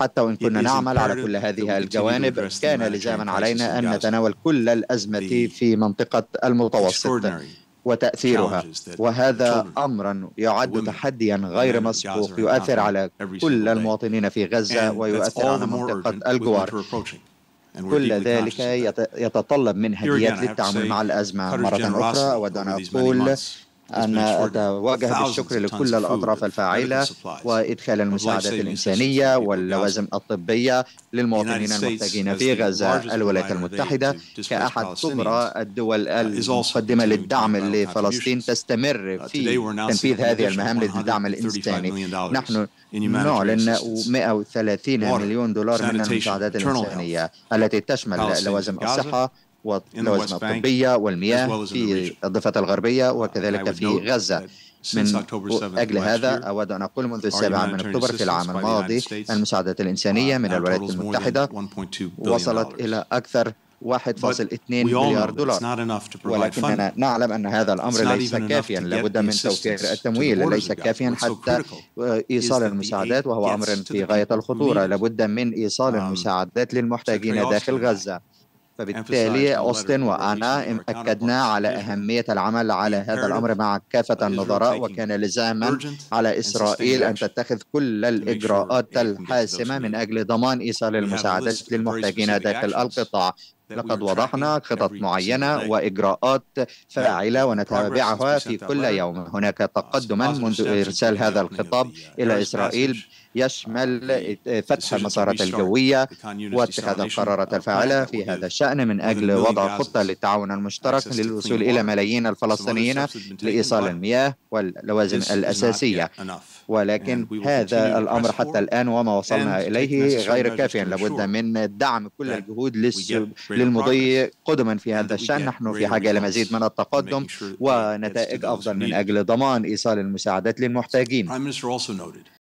حتى وإن كنا نعمل على كل هذه الجوانب، كان لزاما علينا أن نتناول كل الأزمة في منطقة المتوسط وتأثيرها، وهذا أمر يعد تحديا غير مسبوق يؤثر على كل المواطنين في غزة ويؤثر على منطقة الجوار. كل ذلك يتطلب منهجيات للتعامل مع الأزمة. مرة أخرى أود أن أقول أن أتوجه بالشكر لكل الأطراف الفاعلة وإدخال المساعدات الإنسانية واللوازم الطبية للمواطنين المحتاجين في غزة. الولايات المتحدة كأحد كبرى الدول المقدمة للدعم لفلسطين تستمر في تنفيذ هذه المهام للدعم الإنساني. نحن نعلن $130 مليون من المساعدات الإنسانية التي تشمل لوازم الصحة واللوازم الطبية والمياه في الضفة الغربية وكذلك في غزة. من أجل هذا أود أن أقول منذ 7 أكتوبر في العام الماضي المساعدات الإنسانية من الولايات المتحدة وصلت إلى أكثر 1.2 مليار دولار، ولكننا نعلم أن هذا الأمر ليس كافيا. لابد من توفير التمويل، ليس كافيا حتى إيصال المساعدات، وهو أمر في غاية الخطورة. لابد من إيصال المساعدات للمحتاجين داخل غزة. فبالتالي أوستن وأنا أكدنا على أهمية العمل على هذا الأمر مع كافة النظراء، وكان لزاما على إسرائيل أن تتخذ كل الإجراءات الحاسمة من أجل ضمان إيصال المساعدات للمحتاجين داخل القطاع. لقد وضحنا خطط معينة وإجراءات فاعلة ونتابعها في كل يوم. هناك تقدما منذ إرسال هذا الخطاب إلى إسرائيل يشمل فتح المسارات الجوية واتخاذ القرارات الفاعلة في هذا الشأن من أجل وضع خطة للتعاون المشترك للوصول إلى ملايين الفلسطينيين لإيصال المياه واللوازم الأساسية. ولكن هذا الأمر حتى الآن وما وصلنا إليه غير كافيا. لابد من دعم كل الجهود للمضي قدما في هذا الشأن. نحن في حاجة لمزيد من التقدم ونتائج أفضل من أجل ضمان إيصال المساعدات للمحتاجين.